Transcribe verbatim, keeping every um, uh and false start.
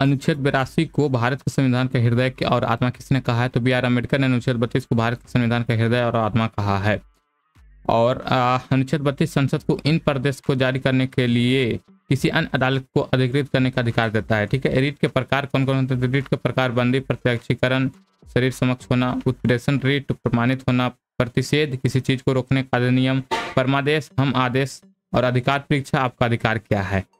अनुच्छेद बयासी को भारत के संविधान का हृदय और आत्मा किसने कहा है? तो बी आर अम्बेडकर ने अनुच्छेद बत्तीस को भारत के संविधान का हृदय और आत्मा कहा है। और अनुच्छेद बत्तीस संसद को इन प्रदेश को जारी करने के लिए किसी अन्य अदालत को अधिकृत करने का अधिकार देता है। ठीक है, रीट के प्रकार कौन कौन होते हैं? रीट के प्रकार बंदी प्रत्यक्षीकरण, शरीर समक्ष होना, उत्प्रेषण, रीट प्रमाणित होना, प्रतिषेध किसी चीज को रोकने का अधिनियम, परमादेश, हम आदेश और अधिकार परीक्षा आपका अधिकार क्या है।